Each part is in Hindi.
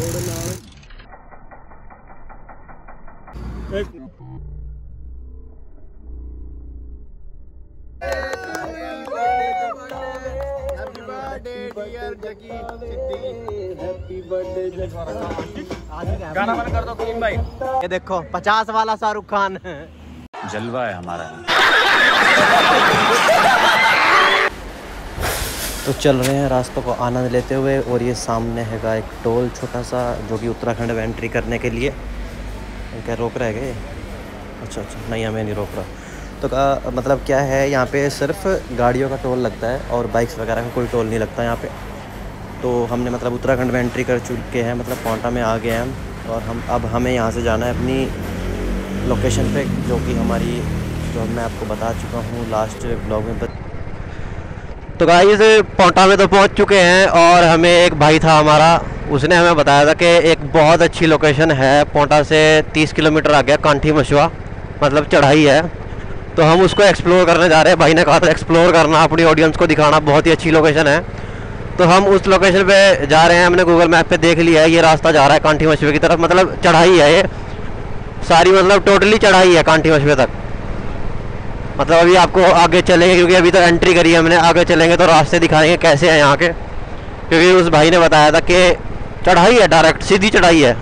गाना बंद कर दो कुलीन भाई। ये देखो 50 वाला शाहरुख खान जलवा है हमारा। तो चल रहे हैं रास्तों को आनंद लेते हुए, और ये सामने हैगा एक टोल छोटा सा जो कि उत्तराखंड में एंट्री करने के लिए। क्या रोक रहे गए? अच्छा अच्छा, नहीं हमें नहीं रोक रहा। तो का मतलब क्या है, यहाँ पे सिर्फ गाड़ियों का टोल लगता है और बाइक्स वगैरह का कोई टोल नहीं लगता यहाँ पे। तो हमने मतलब उत्तराखंड में एंट्री कर चुके हैं, मतलब पोंटा में आ गए हैं, और हम अब हमें यहाँ से जाना है अपनी लोकेशन पे, जो कि हमारी जो मैं आपको बता चुका हूँ लास्ट ब्लॉग में। तो गाइस पोंटा में तो पहुंच चुके हैं, और हमें एक भाई था हमारा, उसने हमें बताया था कि एक बहुत अच्छी लोकेशन है पोंटा से 30 किलोमीटर आगे कांठी मिश्वा, मतलब चढ़ाई है। तो हम उसको एक्सप्लोर करने जा रहे हैं। भाई ने कहा था एक्सप्लोर करना, अपनी ऑडियंस को दिखाना, बहुत ही अच्छी लोकेशन है। तो हम उस लोकेशन पर जा रहे हैं। हमने गूगल मैप पर देख लिया है ये रास्ता जा रहा है कांठी मिश्वा की तरफ, मतलब चढ़ाई है ये सारी, मतलब टोटली चढ़ाई है कांठी मिश्वा तक। मतलब अभी आपको आगे चलेंगे, क्योंकि अभी तो एंट्री करी है हमने, आगे चलेंगे तो रास्ते दिखाएंगे कैसे हैं यहाँ के, क्योंकि उस भाई ने बताया था कि चढ़ाई है, डायरेक्ट सीधी चढ़ाई है।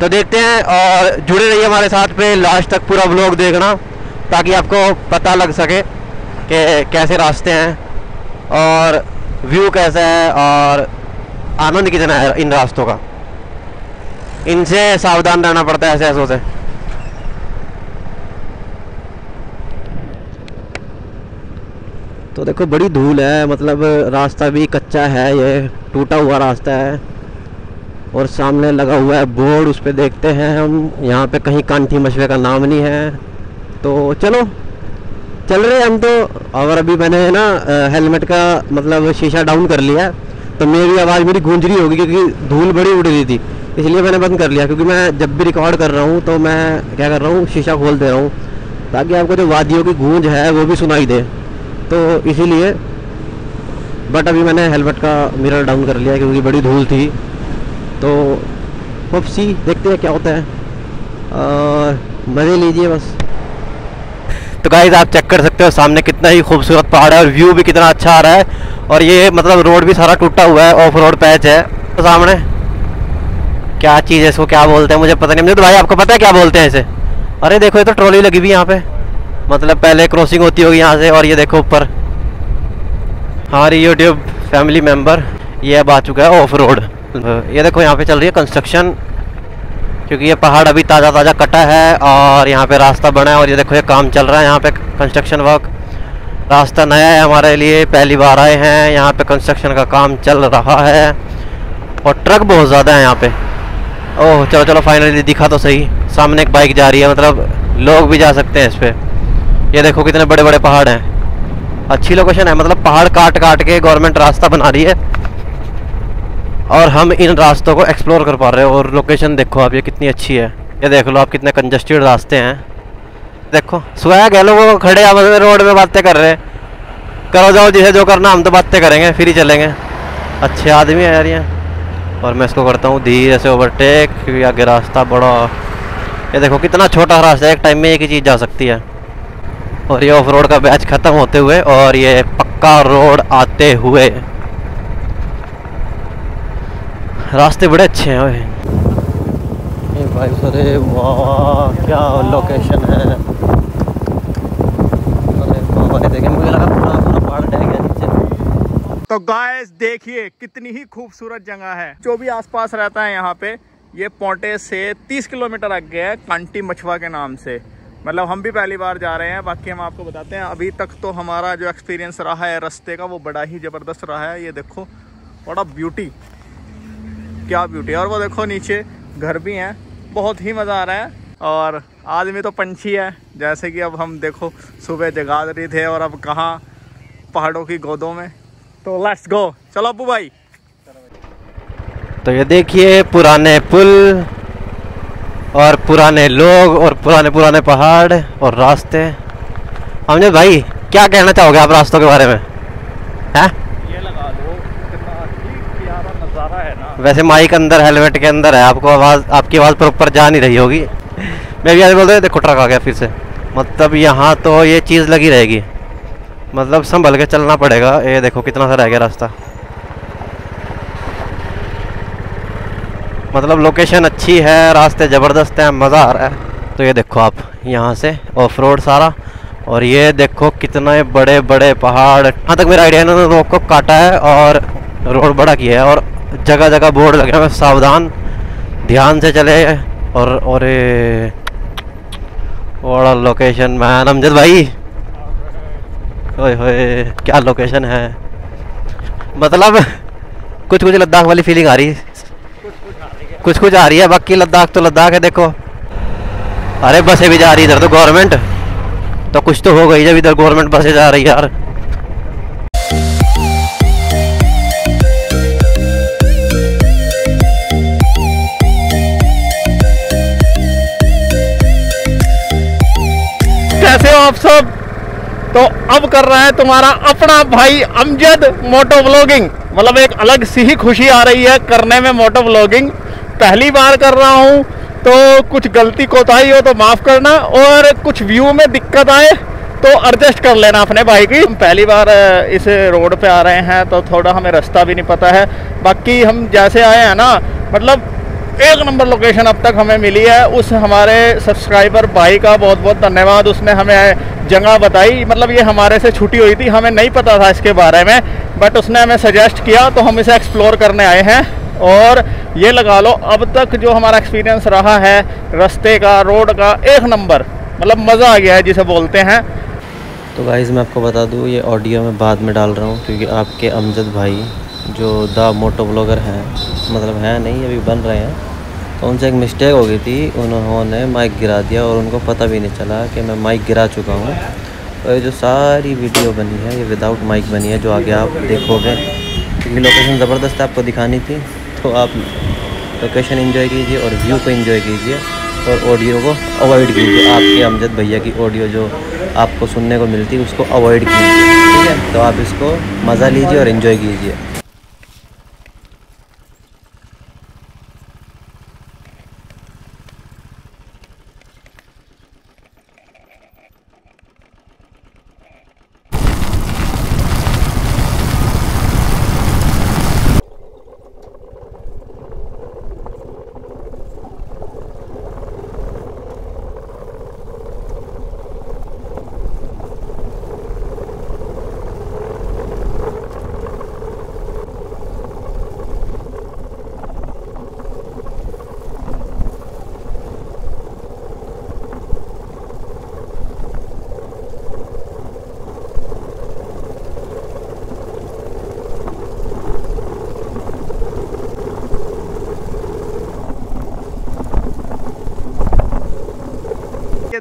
तो देखते हैं, और जुड़े रहिए हमारे साथ पे लास्ट तक, पूरा व्लॉग देखना ताकि आपको पता लग सके कि कैसे रास्ते हैं और व्यू कैसा है और आनंद कितना है इन रास्तों का। इनसे सावधान रहना पड़ता है ऐसे ऐसों से। तो देखो बड़ी धूल है, मतलब रास्ता भी कच्चा है, ये टूटा हुआ रास्ता है, और सामने लगा हुआ है बोर्ड, उस पर देखते हैं हम। यहाँ पे कहीं कांठी मिश्वा का नाम नहीं है। तो चलो चल रहे हैं हम तो। और अभी मैंने ना हेलमेट का मतलब शीशा डाउन कर लिया है, तो मेरी आवाज़ मेरी गूंज रही होगी क्योंकि धूल बड़ी उड़ रही थी, इसलिए मैंने बंद कर लिया। क्योंकि मैं जब भी रिकॉर्ड कर रहा हूँ तो मैं क्या कर रहा हूँ, शीशा खोल दे रहा हूँ ताकि आपको जो वादियों की गूंज है वो भी सुनाई दे, तो इसीलिए। बट अभी मैंने हेलमेट का मिरर डाउन कर लिया क्योंकि बड़ी धूल थी। तो वापसी देखते हैं क्या होता है, और मज़े लीजिए बस। तो गाइस आप चेक कर सकते हो सामने कितना ही खूबसूरत पहाड़ है, और व्यू भी कितना अच्छा आ रहा है। और ये मतलब रोड भी सारा टूटा हुआ है, ऑफ रोड पैच है। तो सामने क्या चीज़ है, इसको क्या बोलते हैं मुझे पता नहीं। मुझे तो भाई आपको पता है क्या बोलते हैं इसे? अरे देखो ये तो ट्रॉली लगी हुई यहाँ पे, मतलब पहले क्रॉसिंग होती होगी यहाँ से। और ये देखो ऊपर हमारी यूट्यूब फैमिली मेंबर ये अब आ चुका है ऑफ रोड। ये देखो यहाँ पे चल रही है कंस्ट्रक्शन, क्योंकि ये पहाड़ अभी ताज़ा ताज़ा कटा है और यहाँ पे रास्ता बना है। और ये देखो ये काम चल रहा है यहाँ पे, कंस्ट्रक्शन वर्क। रास्ता नया है हमारे लिए, पहली बार आए हैं यहाँ पर, कंस्ट्रक्शन का काम चल रहा है, और ट्रक बहुत ज़्यादा है यहाँ पर। ओह चलो चलो फाइनली दिखा तो सही, सामने एक बाइक जा रही है, मतलब लोग भी जा सकते हैं इस पर। ये देखो कितने बड़े बड़े पहाड़ हैं, अच्छी लोकेशन है। मतलब पहाड़ काट काट के गवर्नमेंट रास्ता बना रही है, और हम इन रास्तों को एक्सप्लोर कर पा रहे हो। और लोकेशन देखो आप, ये कितनी अच्छी है। ये देख लो आप कितने कंजस्टेड रास्ते हैं, देखो स्वैग है लोगों को, खड़े आपस में रोड में बातें कर रहे हैं। करो जाओ जिसे जो करना, हम तो बातें करेंगे फिर ही चलेंगे। अच्छे आदमी है यार ये। और मैं इसको करता हूँ धीरे से ओवरटेक, क्योंकि आगे रास्ता बड़ा। ये देखो कितना छोटा रास्ता है, एक टाइम में एक ही चीज़ जा सकती है। और ये ऑफ रोड का बैच ख़त्म होते हुए और ये पक्का रोड आते हुए, रास्ते बड़े अच्छे हैं भाई। भाई सरे वाह क्या लोकेशन है। अरे बाबा ने देखे, मुझे लगा पूरा पूरा पहाड़ ढह गया नीचे। तो गाइस देखिए कितनी ही खूबसूरत जगह है। जो भी आसपास रहता है यहाँ पे, ये पोंटे से 30 किलोमीटर आगे है कांटी मिश्वा के नाम से। मतलब हम भी पहली बार जा रहे हैं, बाकी हम आपको बताते हैं। अभी तक तो हमारा जो एक्सपीरियंस रहा है रास्ते का, वो बड़ा ही ज़बरदस्त रहा है। ये देखो बड़ा ब्यूटी, क्या ब्यूटी। और वो देखो नीचे घर भी हैं, बहुत ही मज़ा आ रहा है। और आदमी तो पंछी है, जैसे कि अब हम देखो सुबह जगाद रही थे और अब कहाँ पहाड़ों की गोदों में। तो लेट्स गो, चलो अबू भाई। तो ये देखिए पुराने पुल और पुराने लोग और पुराने पुराने पहाड़ और रास्ते। अमजद भाई क्या कहना चाहोगे आप रास्तों के बारे में? हैं ये लगा लो कितना ठीक प्यारा नज़ारा है ना। वैसे माइक अंदर हेलमेट के अंदर है, आपको आवाज़ आपकी आवाज़ प्रॉपर जा नहीं रही होगी। मैं भी आज बोल रहा हूँ देखो ट्रक आ गया फिर से, मतलब यहाँ तो ये चीज़ लगी रहेगी, मतलब संभल के चलना पड़ेगा। ये देखो कितना सा रह गया रास्ता, मतलब लोकेशन अच्छी है, रास्ते ज़बरदस्त हैं, मज़ा आ रहा है। तो ये देखो आप यहाँ से ऑफ रोड सारा, और ये देखो कितने बड़े बड़े पहाड़। यहाँ तक मेरा आइडिया इन्होंने रोड को काटा है और रोड बड़ा किया है, और जगह जगह बोर्ड लगे हुए सावधान ध्यान से चले। और बड़ा लोकेशन मैन अमजद भाई, ओए होए क्या लोकेशन है, मतलब कुछ कुछ लद्दाख वाली फीलिंग आ रही है, कुछ कुछ आ रही है, बाकी लद्दाख तो लद्दाख है। देखो अरे बसें भी जा रही इधर, तो गवर्नमेंट तो कुछ तो हो गई जब इधर गवर्नमेंट बसें जा रही यार। कैसे हो आप सब? तो अब कर रहा है तुम्हारा अपना भाई अमजद मोटो व्लॉगिंग, मतलब एक अलग सी ही खुशी आ रही है करने में। मोटो व्लॉगिंग पहली बार कर रहा हूँ, तो कुछ गलती कोताही हो तो माफ़ करना, और कुछ व्यू में दिक्कत आए तो एडजस्ट कर लेना अपने भाई की। हम पहली बार इस रोड पे आ रहे हैं, तो थोड़ा हमें रास्ता भी नहीं पता है, बाकी हम जैसे आए हैं ना, मतलब एक नंबर लोकेशन अब तक हमें मिली है। उस हमारे सब्सक्राइबर भाई का बहुत बहुत धन्यवाद, उसने हमें जगह बताई, मतलब ये हमारे से छुट्टी हुई थी, हमें नहीं पता था इसके बारे में, बट उसने हमें सजेस्ट किया तो हम इसे एक्सप्लोर करने आए हैं। और ये लगा लो अब तक जो हमारा एक्सपीरियंस रहा है रास्ते का, रोड का, एक नंबर, मतलब मज़ा आ गया है जिसे बोलते हैं। तो गाइज़ मैं आपको बता दूँ ये ऑडियो मैं बाद में डाल रहा हूँ, क्योंकि आपके अमजद भाई जो द मोटो व्लॉगर हैं, मतलब हैं नहीं अभी बन रहे हैं, तो उनसे एक मिस्टेक हो गई थी, उन्होंने माइक गिरा दिया और उनको पता भी नहीं चला कि मैं माइक गिरा चुका हूँ। और ये जो सारी वीडियो बनी है ये विदाउट माइक बनी है, जो आगे आप देखोगे, क्योंकि लोकेशन ज़बरदस्त आपको दिखानी थी। तो आप लोकेशन एंजॉय कीजिए और व्यू को एंजॉय कीजिए और ऑडियो को अवॉइड कीजिए। आपके अमजद भैया की ऑडियो जो आपको सुनने को मिलती है उसको अवॉइड कीजिए, ठीक है? तो आप इसको मज़ा लीजिए और एंजॉय कीजिए।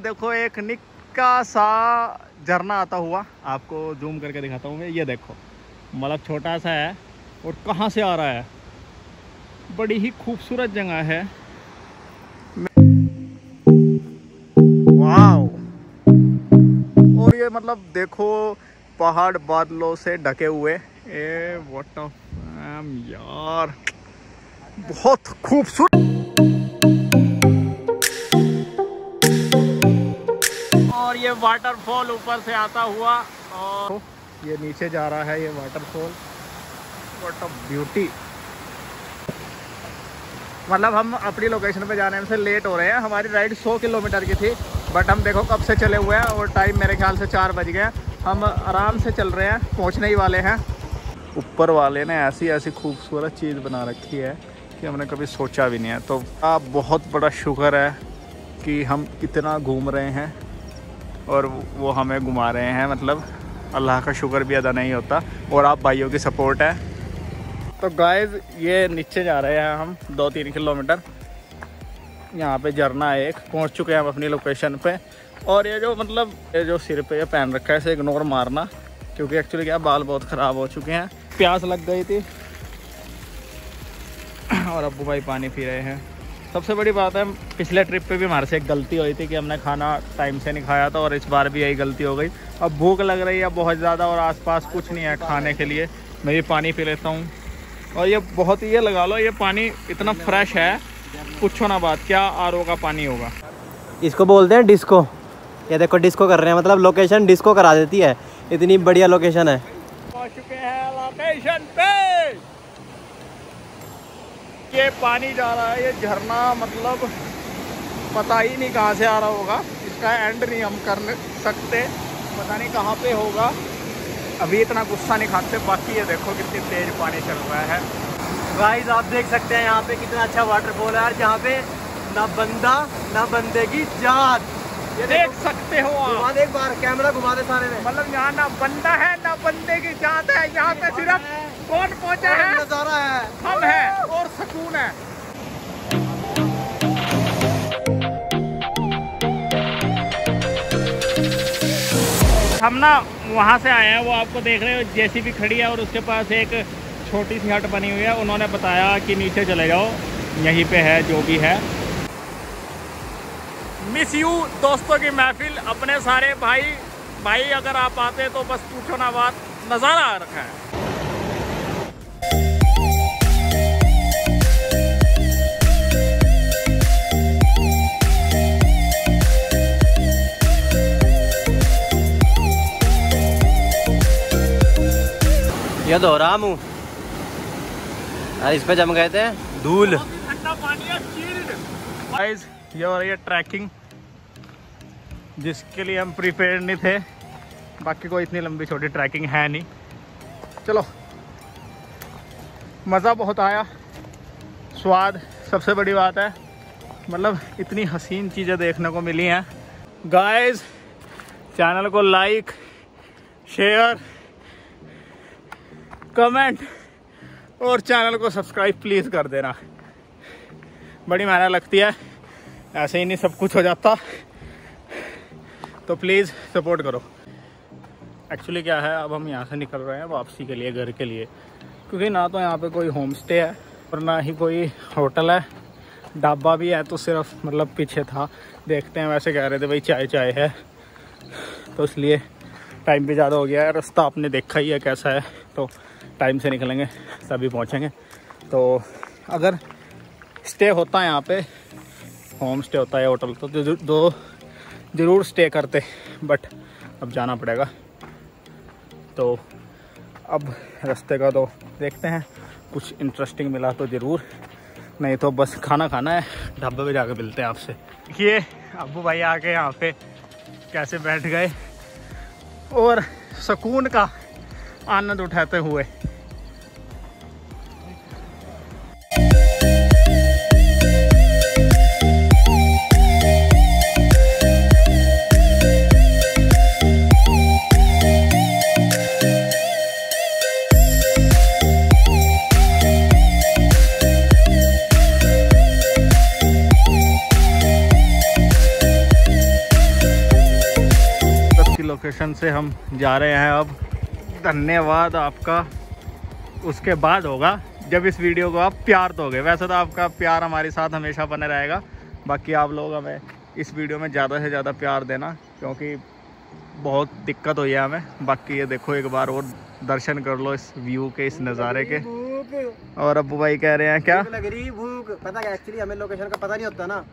देखो एक निक्का सा झरना आता हुआ, आपको जूम करके दिखाता हूँ मैं। ये देखो मतलब छोटा सा है और कहाँ से आ रहा है, बड़ी ही खूबसूरत जगह है। वाओ! और ये मतलब देखो पहाड़ बादलों से ढके हुए, ए व्हाट अ फैम यार, बहुत खूबसूरत। ये वाटरफॉल ऊपर से आता हुआ और ये नीचे जा रहा है ये वाटरफॉल, व्हाट अ ब्यूटी। मतलब हम अपनी लोकेशन पे जाने में से लेट हो रहे हैं, हमारी राइड 100 किलोमीटर की थी, बट हम देखो कब से चले हुए हैं और टाइम मेरे ख्याल से 4 बज गए, हम आराम से चल रहे हैं, पहुंचने ही वाले हैं। ऊपर वाले ने ऐसी ऐसी खूबसूरत चीज़ बना रखी है कि हमने कभी सोचा भी नहीं है। तो आप बहुत बड़ा शुक्र है कि हम इतना घूम रहे हैं और वो हमें घुमा रहे हैं, मतलब अल्लाह का शुक्र भी अदा नहीं होता, और आप भाइयों की सपोर्ट है। तो गाइज़ ये नीचे जा रहे हैं हम 2-3 किलोमीटर, यहाँ पे झरना है एक, पहुँच चुके हैं हम अपनी लोकेशन पे। और ये जो मतलब ये जो सिर पे ये पहन रखा है इसे इग्नोर मारना, क्योंकि एक्चुअली क्या बाल बहुत ख़राब हो चुके हैं, प्यास लग गई थी और अब्बू भाई पानी पी रहे हैं। सबसे बड़ी बात है पिछले ट्रिप पे भी हमारे से एक गलती हुई थी कि हमने खाना टाइम से नहीं खाया था, और इस बार भी यही गलती हो गई। अब भूख लग रही है बहुत ज़्यादा और आसपास कुछ नहीं है खाने के लिए, मैं भी पानी पी लेता हूँ और ये बहुत ही, ये लगा लो, ये पानी इतना फ्रेश है, पूछो ना बात, क्या आरओ का पानी होगा। इसको बोलते हैं डिस्को। ये देखो डिस्को कर रहे हैं, मतलब लोकेशन डिस्को करा देती है, इतनी बढ़िया लोकेशन है। पहुंच चुके हैं लोकेशन पे। ये पानी जा रहा है, ये झरना, मतलब पता ही नहीं कहाँ से आ रहा होगा, इसका एंड नहीं हम कर सकते, पता नहीं कहाँ पे होगा, अभी इतना गुस्सा नहीं खाते। बाकी ये देखो कितनी तेज पानी चल रहा है। गाइस आप देख सकते हैं यहाँ पे कितना अच्छा वाटरफॉल है यार, जहाँ पे ना बंदा ना बंदे की जात। ये देख सकते हो आप, एक बार कैमरा घुमा दे सारे में, मतलब यहाँ ना बंदा है ना बंदे की जात है, यहाँ पे सिर्फ कौन पहुँचा है, नजारा है, हम है और सुकून है। हम ना वहाँ से आए हैं, वो आपको देख रहे हो जेसीबी खड़ी है और उसके पास एक छोटी सी हट बनी हुई है, उन्होंने बताया कि नीचे चले जाओ, यहीं पे है जो भी है। मिस यू दोस्तों की महफिल, अपने सारे भाई भाई अगर आप आते तो बस पूछो ना बात, नज़ारा आ रखा है। ये धो रहा मुँह, इस पे जम गए थे धूल। गाइस ये हो रही है ट्रैकिंग, जिसके लिए हम प्रिपेयर नहीं थे, बाकी कोई इतनी लंबी छोटी ट्रैकिंग है नहीं। चलो मज़ा बहुत आया, स्वाद सबसे बड़ी बात है, मतलब इतनी हसीन चीज़ें देखने को मिली हैं। गाइस चैनल को लाइक शेयर कमेंट और चैनल को सब्सक्राइब प्लीज़ कर देना, बड़ी मेहनत लगती है, ऐसे ही नहीं सब कुछ हो जाता, तो प्लीज़ सपोर्ट करो। एक्चुअली क्या है, अब हम यहाँ से निकल रहे हैं वापसी के लिए, घर के लिए, क्योंकि ना तो यहाँ पे कोई होम स्टे है और ना ही कोई होटल है, ढाबा भी है तो सिर्फ मतलब पीछे था, देखते हैं, वैसे कह रहे थे भाई चाय चाय है, तो इसलिए टाइम भी ज़्यादा हो गया है, रास्ता आपने देखा ही है कैसा है, तो टाइम से निकलेंगे तभी पहुंचेंगे। तो अगर स्टे होता है यहाँ पे, होम स्टे होता है होटल, तो ज़रूर स्टे करते, बट अब जाना पड़ेगा, तो अब रास्ते का तो देखते हैं, कुछ इंटरेस्टिंग मिला तो ज़रूर, नहीं तो बस खाना खाना है, ढाबे पे जाके मिलते हैं आपसे। ये अब्बू भाई आके यहाँ पे कैसे बैठ गए और सुकून का आनंद उठाते हुए। लोकेशन से हम जा रहे हैं अब, धन्यवाद आपका उसके बाद होगा जब इस वीडियो को आप प्यार दोगे, वैसे तो आपका प्यार हमारे साथ हमेशा बने रहेगा, बाकी आप लोग हमें इस वीडियो में ज़्यादा से ज़्यादा प्यार देना, क्योंकि बहुत दिक्कत हुई है हमें। बाकी ये देखो एक बार और दर्शन कर लो इस व्यू के, इस नज़ारे के। और अब्बू भाई कह रहे हैं क्या लग रही भूख, पता क्या, एक्चुअली हमें लोकेशन का पता नहीं होता ना,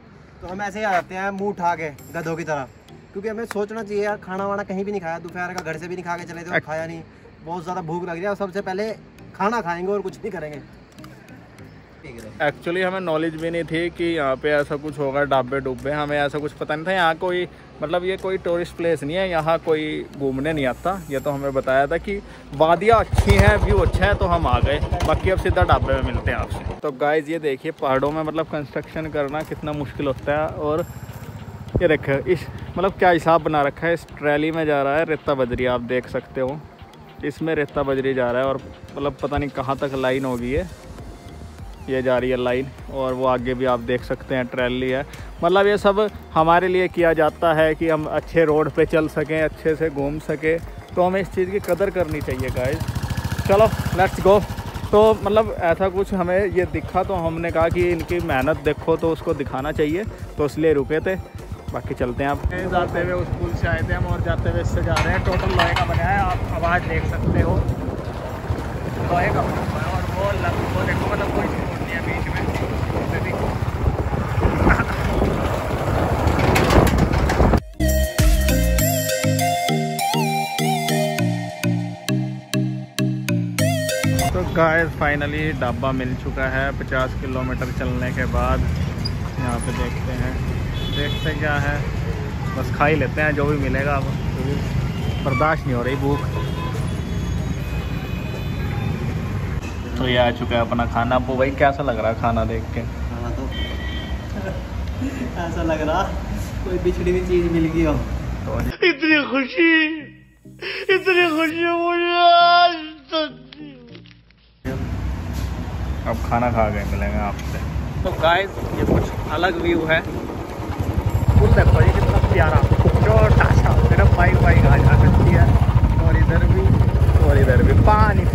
तो हम ऐसे ही आ जाते हैं मुँह उठा के गधों की तरह, क्योंकि हमें सोचना चाहिए यार, खाना वाना कहीं भी नहीं खाया, दोपहर का घर से भी नहीं खा के चले थे, खाया नहीं, बहुत ज़्यादा भूख लग रही है, और सबसे पहले खाना खाएंगे और कुछ नहीं करेंगे। एक्चुअली हमें नॉलेज भी नहीं थी कि यहाँ पे ऐसा कुछ होगा, ढाबे डुब्बे, हमें ऐसा कुछ पता नहीं था। यहाँ कोई मतलब ये कोई टूरिस्ट प्लेस नहीं है, यहाँ कोई घूमने नहीं आता, ये तो हमें बताया था कि वादियाँ अच्छी हैं, व्यू अच्छा है, तो हम आ गए। बाकी अब सीधा ढाबे में मिलते हैं आपसे। तो गाइज़ ये देखिए पहाड़ों में मतलब कंस्ट्रक्शन करना कितना मुश्किल होता है, और ये रखे इस मतलब क्या हिसाब बना रखा है। इस ट्रैली में जा रहा है रेता बजरी, आप देख सकते हो, इसमें रेता बजरी जा रहा है, और मतलब पता नहीं कहाँ तक लाइन होगी, ये जा रही है लाइन, और वो आगे भी आप देख सकते हैं ट्रैली है। मतलब ये सब हमारे लिए किया जाता है कि हम अच्छे रोड पे चल सकें, अच्छे से घूम सकें, तो हमें इस चीज़ की कदर करनी चाहिए गाइस। चलो लेट्स गो। तो मतलब ऐसा कुछ हमें ये दिखा, तो हमने कहा कि इनकी मेहनत देखो तो उसको दिखाना चाहिए, तो इसलिए रुके थे। बाकी चलते हैं आप। जाते हुए उस पुल से आए थे हम, और जाते हुए इससे जा रहे हैं। टोटल लोहे का बना है, आप आवाज़ देख सकते हो, लोहे का बना है, और वो और देखो मतलब कोई छोड़ नहीं है बीच में। तो गाइस फाइनली ढाबा मिल चुका है 50 किलोमीटर चलने के बाद। यहाँ पे देखते हैं क्या है, बस खा ही लेते हैं जो भी मिलेगा। अब बर्दाश्त नहीं हो रही भूख। तो ये आ चुका है अपना खाना। आपको भाई कैसा लग रहा है खाना देख के? खाना तो ऐसा लग रहा कोई बिछड़ी हुई चीज मिल गई हो। तो इतनी खुशी मुझे। अब खाना खा गए, मिलेंगे आपसे। तो गाइस ये कुछ अलग व्यू है। फुल देखो ये कितना प्यारा जो ताशा सिर्फ बाइक आ जा सकती है। और इधर भी पानी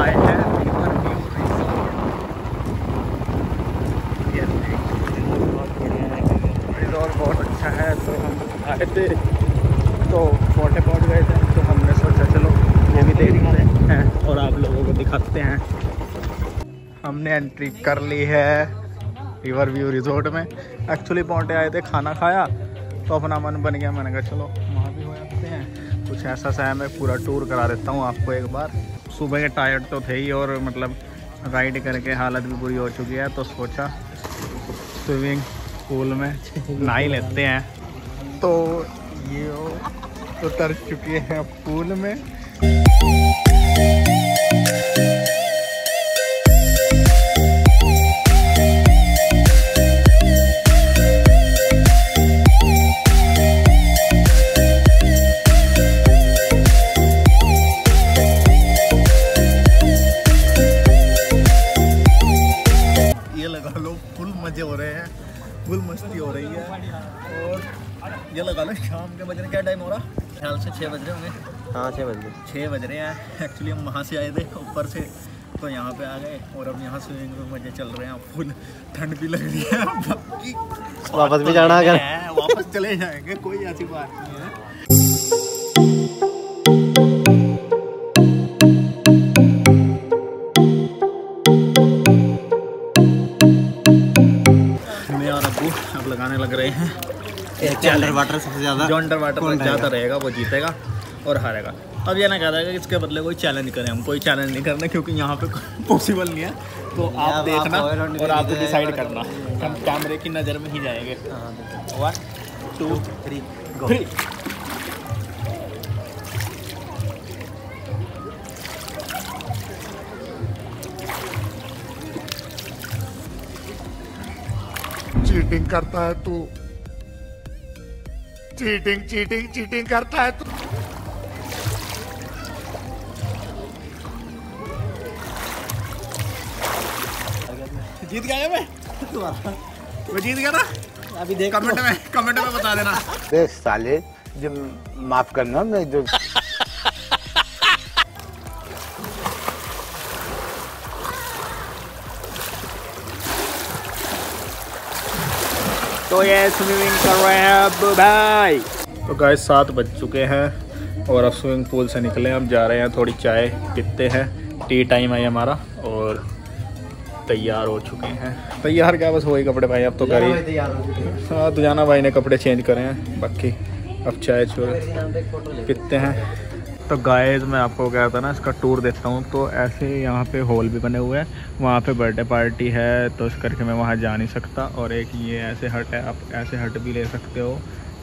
आए हैं। रिजॉर्ट बहुत अच्छा है। तो हम आए थे तो फोटे पहुँच गए थे, तो हमने सोचा चलो ये भी देख लेते हैं और आप लोगों को दिखाते हैं। हमने एंट्री कर ली है रिवर व्यू रिजॉर्ट में। एक्चुअली पोंटे आए थे, खाना खाया तो अपना मन बन गया, मैंने कहा चलो वहाँ भी हो जाते हैं। कुछ ऐसा सा है, मैं पूरा टूर करा देता हूँ आपको एक बार। सुबह के टायर्ड तो थे ही और मतलब राइड करके हालत भी बुरी हो चुकी है, तो सोचा स्विमिंग पूल में नहा लेते हैं। तो ये उतर चुके हैं पूल में। शाम के बज रहे, क्या टाइम हो रहा? ख्याल से 6 बज रहे होंगे। हाँ 6 बज रहे हैं। एक्चुअली हम वहाँ से आए थे ऊपर से, तो यहाँ पे आ गए और अब यहाँ स्विमिंग में मजे चल रहे हैं। फुल ठंड भी लग रही है। वापस भी जाना है, वापस चले जाएंगे, कोई ऐसी बात नहीं है। लग रहे हैं अंडर वाटर सबसे ज़्यादा, जो अंडर वाटर पर ज़्यादा रहेगा वो जीतेगा और हारेगा। अब ये ना कह रहा है कि इसके बदले कोई चैलेंज करें, हम कोई चैलेंज नहीं करना क्योंकि यहाँ पे पॉसिबल नहीं है। तो आप देखना और आप डिसाइड करना, हम कैमरे की नज़र में ही जाएंगे। 1 2 3 गो। चीटिंग करता है तू, चीटिंग करता है तू। जीत गया मैं, मैं जीत गया ना। अभी देख कमेंट में बता देना। अरे साले जो माफ करना, मैं जो तो ये स्विमिंग कर रहे हैं अब भाई। तो गाइस 7 बज चुके हैं और अब स्विमिंग पूल से निकले हम, जा रहे हैं थोड़ी चाय पीते हैं। टी टाइम है हमारा और तैयार हो चुके हैं। तैयार क्या, बस वही कपड़े भाई, अब तो घर ही। हाँ तो जाना भाई ने कपड़े चेंज करे हैं, बाकी अब चाय चूर पीते हैं। तो गाइस मैं आपको क्या था ना, इसका टूर देता हूँ। तो ऐसे यहाँ पे हॉल भी बने हुए हैं, वहाँ पे बर्थडे पार्टी है तो इस करके मैं वहाँ जा नहीं सकता। और एक ये ऐसे हट है, आप ऐसे हट भी ले सकते हो,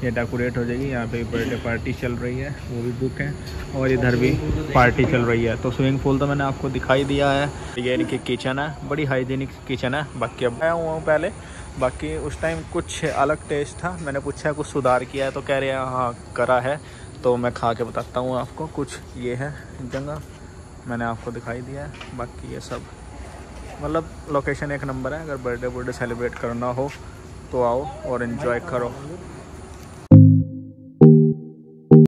ये डेकोरेट हो जाएगी। यहाँ पे बर्थडे पार्टी चल रही है, वो भी बुक है। और इधर भी पार्टी चल रही है। तो स्विमिंग पूल तो मैंने आपको दिखाई दिया है। ये इनकी किचन है, बड़ी हाइजीनिक किचन है। बाकी अब आया हुआ हूँ, पहले बाकी उस टाइम कुछ अलग टेस्ट था। मैंने पूछा कुछ सुधार किया है तो कह रहे हैं हाँ करा है। तो मैं खा के बताता हूँ आपको। कुछ ये है जगह, मैंने आपको दिखाई दिया है। बाकी ये सब मतलब लोकेशन एक नंबर है। अगर बर्थडे सेलिब्रेट करना हो तो आओ और इन्जॉय करो।